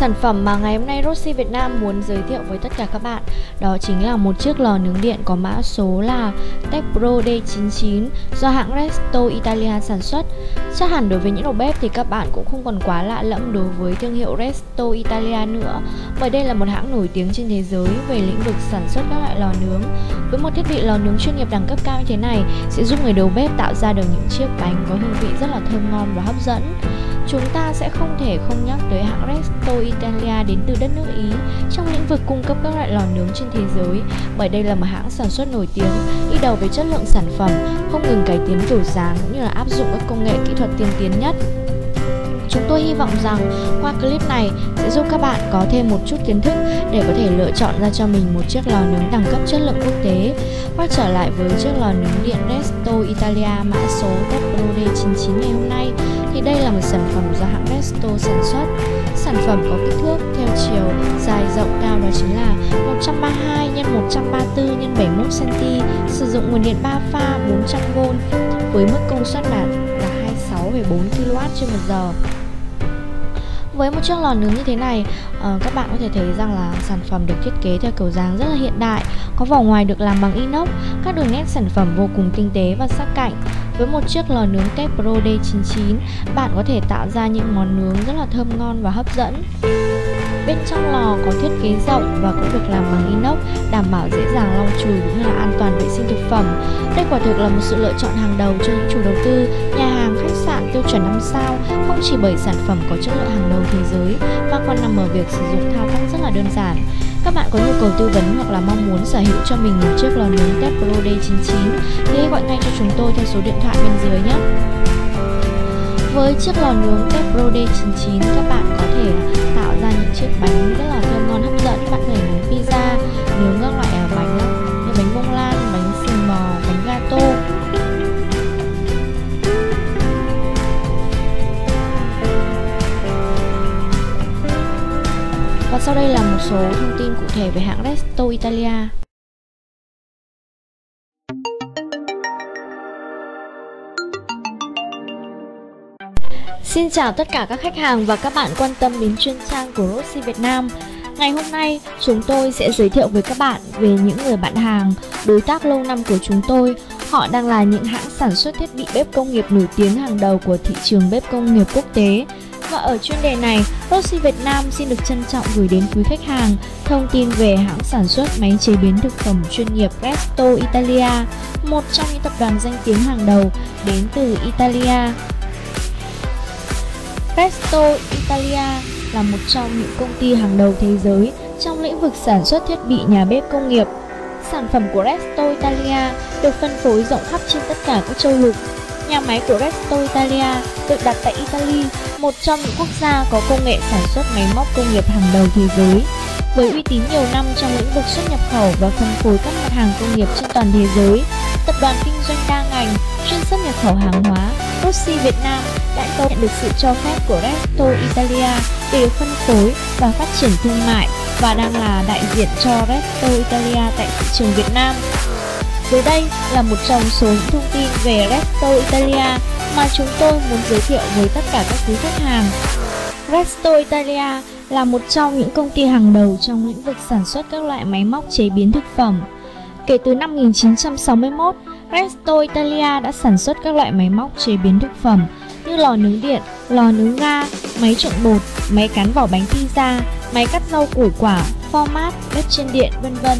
Sản phẩm mà ngày hôm nay Roxy Việt Nam muốn giới thiệu với tất cả các bạn đó chính là một chiếc lò nướng điện có mã số là Tecpro D99 do hãng Resto Italia sản xuất. Chắc hẳn đối với những đầu bếp thì các bạn cũng không còn quá lạ lẫm đối với thương hiệu Resto Italia nữa, bởi đây là một hãng nổi tiếng trên thế giới về lĩnh vực sản xuất các loại lò nướng. Với một thiết bị lò nướng chuyên nghiệp đẳng cấp cao như thế này sẽ giúp người đầu bếp tạo ra được những chiếc bánh có hương vị rất là thơm ngon và hấp dẫn. Chúng ta sẽ không thể không nhắc tới hãng Resto Italia đến từ đất nước Ý trong lĩnh vực cung cấp các loại lò nướng trên thế giới, bởi đây là một hãng sản xuất nổi tiếng, đi đầu về chất lượng sản phẩm, không ngừng cải tiến kiểu dáng cũng như là áp dụng các công nghệ kỹ thuật tiên tiến nhất. Chúng tôi hy vọng rằng qua clip này sẽ giúp các bạn có thêm một chút kiến thức để có thể lựa chọn ra cho mình một chiếc lò nướng đẳng cấp chất lượng quốc tế. Quay trở lại với chiếc lò nướng điện Resto Italia mã số Tecpro D99 ngày hôm nay thì đây là một sản phẩm do hãng Resto sản xuất. Sản phẩm có kích thước theo chiều dài rộng cao đó chính là 132 x 134 x 71 cm, sử dụng nguồn điện 3 pha 400V với mức công suất là 6,4 kW/giờ. Với một chiếc lò nướng như thế này, các bạn có thể thấy rằng là sản phẩm được thiết kế theo kiểu dáng rất là hiện đại, có vỏ ngoài được làm bằng inox, các đường nét sản phẩm vô cùng tinh tế và sắc cạnh. Với một chiếc lò nướng Tecpro D99, bạn có thể tạo ra những món nướng rất là thơm ngon và hấp dẫn. Bên trong lò có thiết kế rộng và cũng được làm bằng inox, đảm bảo dễ dàng lau chùi cũng như là an toàn vệ sinh thực phẩm. Đây quả thực là một sự lựa chọn hàng đầu cho những chủ đầu tư, nhà hàng, khách sạn tiêu chuẩn 5 sao, không chỉ bởi sản phẩm có chất lượng hàng đầu thế giới mà còn nằm ở việc sử dụng thao tác rất là đơn giản. Các bạn có nhu cầu tư vấn hoặc là mong muốn sở hữu cho mình một chiếc lò nướng Tecpro D99 thì hãy gọi ngay cho chúng tôi theo số điện thoại bên dưới nhé. Với chiếc lò nướng Tecpro D99, các bạn có thể tạo ra những chiếc bánh rất là thơm ngon hấp dẫn. Bạn có thể nướng pizza, nướng các loại bánh như bánh bông lan, bánh xì bò, bánh gato. Và sau đây là một số thông tin cụ thể về hãng Resto Italia. Xin chào tất cả các khách hàng và các bạn quan tâm đến chuyên trang của Roxy Việt Nam. Ngày hôm nay, chúng tôi sẽ giới thiệu với các bạn về những người bạn hàng, đối tác lâu năm của chúng tôi. Họ đang là những hãng sản xuất thiết bị bếp công nghiệp nổi tiếng hàng đầu của thị trường bếp công nghiệp quốc tế. Và ở chuyên đề này, Roxy Việt Nam xin được trân trọng gửi đến quý khách hàng thông tin về hãng sản xuất máy chế biến thực phẩm chuyên nghiệp Resto Italia, một trong những tập đoàn danh tiếng hàng đầu đến từ Italia. Resto Italia là một trong những công ty hàng đầu thế giới trong lĩnh vực sản xuất thiết bị nhà bếp công nghiệp. Sản phẩm của Resto Italia được phân phối rộng khắp trên tất cả các châu lục. Nhà máy của Resto Italia được đặt tại Italy, một trong những quốc gia có công nghệ sản xuất máy móc công nghiệp hàng đầu thế giới. Với uy tín nhiều năm trong lĩnh vực xuất nhập khẩu và phân phối các mặt hàng công nghiệp trên toàn thế giới, tập đoàn kinh doanh đa ngành, chuyên xuất nhập khẩu hàng hóa, Roxy Việt Nam đã nhận được sự cho phép của Resto Italia để phân phối và phát triển thương mại và đang là đại diện cho Resto Italia tại thị trường Việt Nam. Dưới đây là một trong số những thông tin về Resto Italia mà chúng tôi muốn giới thiệu với tất cả các quý khách hàng. Resto Italia là một trong những công ty hàng đầu trong lĩnh vực sản xuất các loại máy móc chế biến thực phẩm. Kể từ năm 1961, Resto Italia đã sản xuất các loại máy móc chế biến thực phẩm như lò nướng điện, lò nướng ga, máy trộn bột, máy cán vỏ bánh pizza, máy cắt rau củ quả, pho mát, bếp trên điện, vân vân.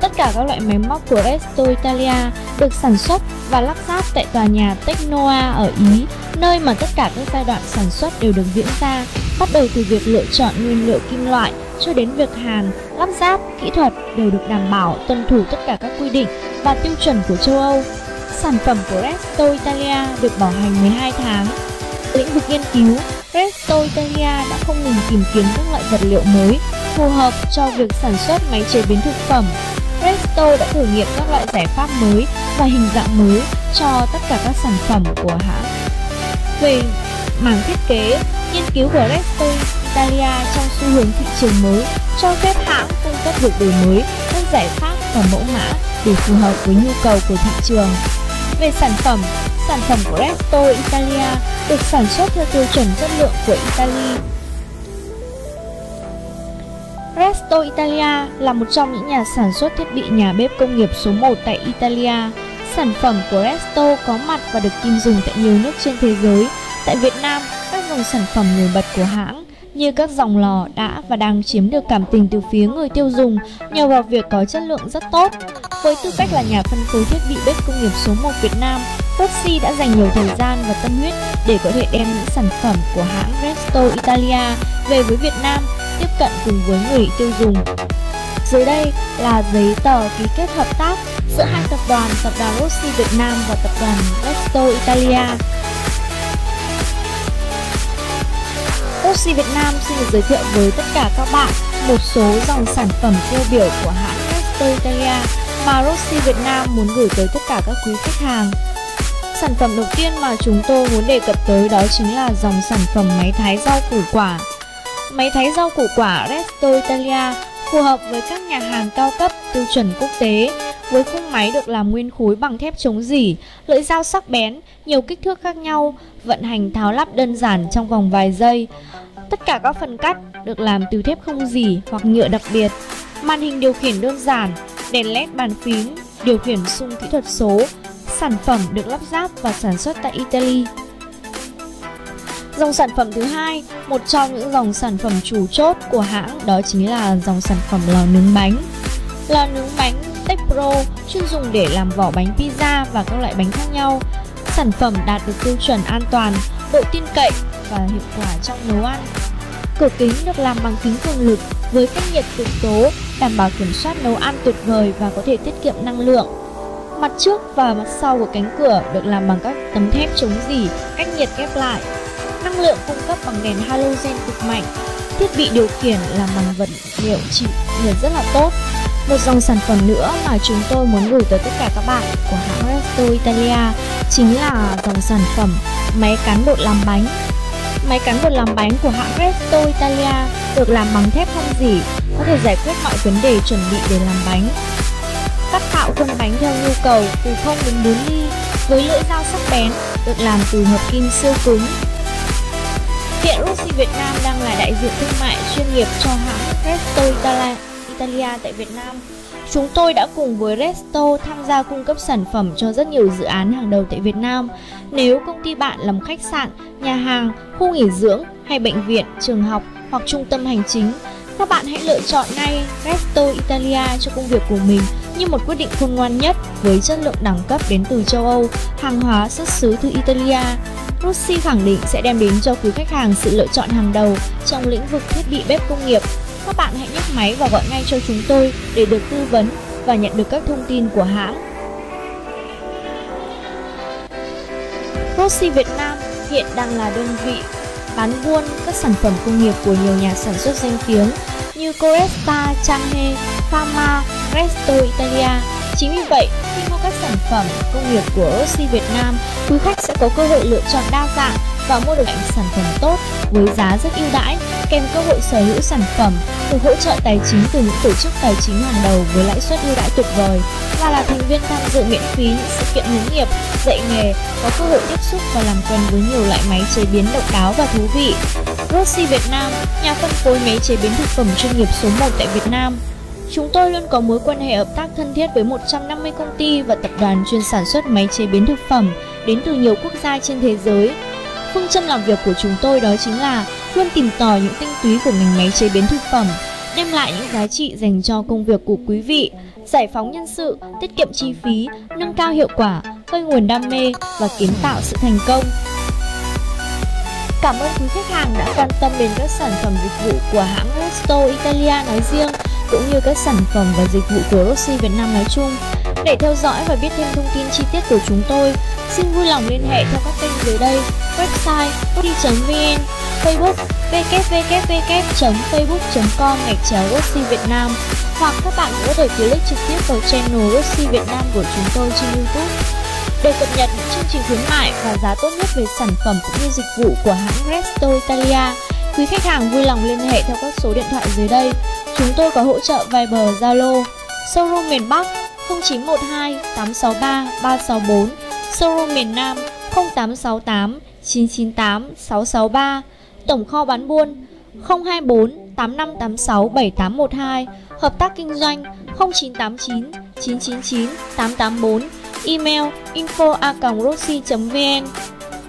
Tất cả các loại máy móc của Resto Italia được sản xuất và lắp ráp tại tòa nhà Tecnoa ở Ý, nơi mà tất cả các giai đoạn sản xuất đều được diễn ra, bắt đầu từ việc lựa chọn nguyên liệu kim loại cho đến việc hàn, lắp ráp, kỹ thuật đều được đảm bảo tuân thủ tất cả các quy định và tiêu chuẩn của châu Âu. Sản phẩm của Resto Italia được bảo hành 12 tháng. Lĩnh vực nghiên cứu, Resto Italia đã không ngừng tìm kiếm các loại vật liệu mới phù hợp cho việc sản xuất máy chế biến thực phẩm. Resto đã thử nghiệm các loại giải pháp mới và hình dạng mới cho tất cả các sản phẩm của hãng. Về mảng thiết kế, nghiên cứu của Resto Italia trong xu hướng thị trường mới cho phép hãng cung cấp việc đổi mới các giải pháp và mẫu mã để phù hợp với nhu cầu của thị trường. Về sản phẩm của Resto Italia được sản xuất theo tiêu chuẩn chất lượng của Italy. Resto Italia là một trong những nhà sản xuất thiết bị nhà bếp công nghiệp số 1 tại Italia. Sản phẩm của Resto có mặt và được tin dùng tại nhiều nước trên thế giới. Tại Việt Nam, các dòng sản phẩm nổi bật của hãng như các dòng lò đã và đang chiếm được cảm tình từ phía người tiêu dùng nhờ vào việc có chất lượng rất tốt. Với tư cách là nhà phân phối thiết bị bếp công nghiệp số 1 Việt Nam, Roxy đã dành nhiều thời gian và tâm huyết để có thể đem những sản phẩm của hãng Resto Italia về với Việt Nam, tiếp cận cùng với người tiêu dùng. Dưới đây là giấy tờ ký kết hợp tác giữa hai tập đoàn Roxy Việt Nam và tập đoàn Resto Italia. Roxy Việt Nam xin được giới thiệu với tất cả các bạn một số dòng sản phẩm tiêu biểu của hãng Resto Italia mà Roxy Việt Nam muốn gửi tới tất cả các quý khách hàng. Sản phẩm đầu tiên mà chúng tôi muốn đề cập tới đó chính là dòng sản phẩm máy thái rau củ quả. Máy thái rau củ quả Resto Italia phù hợp với các nhà hàng cao cấp tiêu chuẩn quốc tế, với khung máy được làm nguyên khối bằng thép chống rỉ, lưỡi dao sắc bén, nhiều kích thước khác nhau, vận hành tháo lắp đơn giản trong vòng vài giây. Tất cả các phần cắt được làm từ thép không rỉ hoặc nhựa đặc biệt. Màn hình điều khiển đơn giản, đèn LED bàn phím, điều khiển xung kỹ thuật số. Sản phẩm được lắp ráp và sản xuất tại Italy. Dòng sản phẩm thứ hai, một trong những dòng sản phẩm chủ chốt của hãng đó chính là dòng sản phẩm lò nướng bánh. Lò nướng bánh Tech Pro chuyên dùng để làm vỏ bánh pizza và các loại bánh khác nhau. Sản phẩm đạt được tiêu chuẩn an toàn, độ tin cậy và hiệu quả trong nấu ăn. Cửa kính được làm bằng kính cường lực với cách nhiệt cực tố, đảm bảo kiểm soát nấu ăn tuyệt vời và có thể tiết kiệm năng lượng. Mặt trước và mặt sau của cánh cửa được làm bằng các tấm thép chống rỉ, cách nhiệt ghép lại. Năng lượng cung cấp bằng đèn halogen cực mạnh. Thiết bị điều khiển làm bằng vật liệu chịu nhiệt rất là tốt. Một dòng sản phẩm nữa mà chúng tôi muốn gửi tới tất cả các bạn của hãng Resto Italia chính là dòng sản phẩm máy cán bột làm bánh. Máy cán bột làm bánh của hãng Resto Italia được làm bằng thép không rỉ, có thể giải quyết mọi vấn đề chuẩn bị để làm bánh. Cắt tạo khuôn bánh theo nhu cầu từ 0 đến 4 ly với lưỡi dao sắc bén, được làm từ hợp kim siêu cứng. Hiện Roxy Việt Nam đang là đại diện thương mại chuyên nghiệp cho hãng Resto Italia tại Việt Nam. Chúng tôi đã cùng với Resto tham gia cung cấp sản phẩm cho rất nhiều dự án hàng đầu tại Việt Nam. Nếu công ty bạn là một khách sạn, nhà hàng, khu nghỉ dưỡng hay bệnh viện, trường học hoặc trung tâm hành chính, các bạn hãy lựa chọn ngay Resto Italia cho công việc của mình như một quyết định khôn ngoan nhất, với chất lượng đẳng cấp đến từ châu Âu, hàng hóa xuất xứ từ Italia. Roxy khẳng định sẽ đem đến cho quý khách hàng sự lựa chọn hàng đầu trong lĩnh vực thiết bị bếp công nghiệp. Các bạn hãy nhấc máy và gọi ngay cho chúng tôi để được tư vấn và nhận được các thông tin của hãng. Roxy Việt Nam hiện đang là đơn vị bán buôn các sản phẩm công nghiệp của nhiều nhà sản xuất danh tiếng như Coresta, Changhe, Fama, Resto Italia. Chính vì vậy, khi mua các sản phẩm công nghiệp của Roxy Việt Nam, quý khách sẽ có cơ hội lựa chọn đa dạng và mua được những sản phẩm tốt với giá rất ưu đãi, kèm cơ hội sở hữu sản phẩm, được hỗ trợ tài chính từ những tổ chức tài chính hàng đầu với lãi suất ưu đãi tuyệt vời, và là thành viên tham dự miễn phí những sự kiện hướng nghiệp, dạy nghề, có cơ hội tiếp xúc và làm quen với nhiều loại máy chế biến độc đáo và thú vị. Roxy Việt Nam, nhà phân phối máy chế biến thực phẩm chuyên nghiệp số 1 tại Việt Nam. Chúng tôi luôn có mối quan hệ hợp tác thân thiết với 150 công ty và tập đoàn chuyên sản xuất máy chế biến thực phẩm đến từ nhiều quốc gia trên thế giới. Phương châm làm việc của chúng tôi đó chính là luôn tìm tòi những tinh túy của ngành máy chế biến thực phẩm, đem lại những giá trị dành cho công việc của quý vị, giải phóng nhân sự, tiết kiệm chi phí, nâng cao hiệu quả, khơi nguồn đam mê và kiến tạo sự thành công. Cảm ơn quý khách hàng đã quan tâm đến các sản phẩm dịch vụ của hãng Resto Italia nói riêng, cũng như các sản phẩm và dịch vụ của Roxy Việt Nam nói chung. Để theo dõi và biết thêm thông tin chi tiết của chúng tôi, xin vui lòng liên hệ theo các kênh dưới đây: website roxy.vn, Facebook www.facebook.com/roxyvietnam, hoặc các bạn cũng có thể click trực tiếp vào channel Roxy Việt Nam của chúng tôi trên YouTube để cập nhật những chương trình khuyến mại và giá tốt nhất về sản phẩm cũng như dịch vụ của hãng Resto Italia. Quý khách hàng vui lòng liên hệ theo các số điện thoại dưới đây. Chúng tôi có hỗ trợ Viber, Zalo. Showroom miền Bắc 0912 863 364. Showroom miền Nam 0868 998 663. Tổng kho bán buôn 024 85867812, hợp tác kinh doanh 0989 999 884, email info@rossi.vn.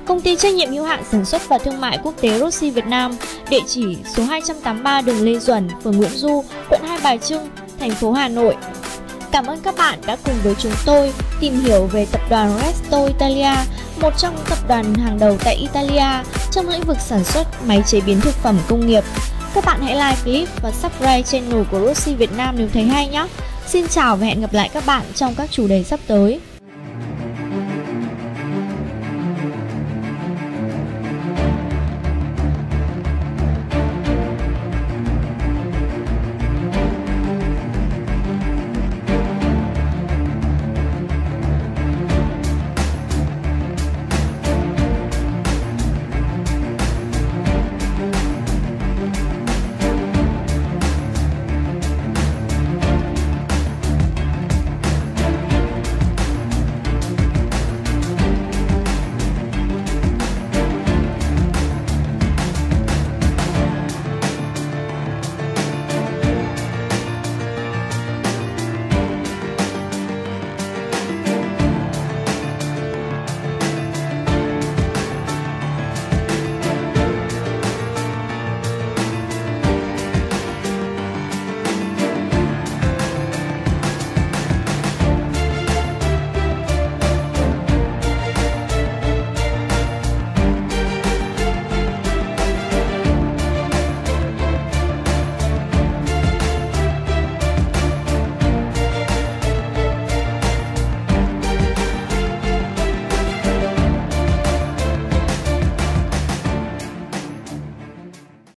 Công ty trách nhiệm hữu hạn sản xuất và thương mại quốc tế Rossi Việt Nam, địa chỉ số 283 đường Lê Duẩn, phường Nguyễn Du, quận Hai Bà Trưng, thành phố Hà Nội. Cảm ơn các bạn đã cùng với chúng tôi tìm hiểu về tập đoàn Resto Italia, một trong những tập đoàn hàng đầu tại Italia trong lĩnh vực sản xuất máy chế biến thực phẩm công nghiệp. Các bạn hãy like clip và subscribe channel của Rossi Việt Nam nếu thấy hay nhé. Xin chào và hẹn gặp lại các bạn trong các chủ đề sắp tới.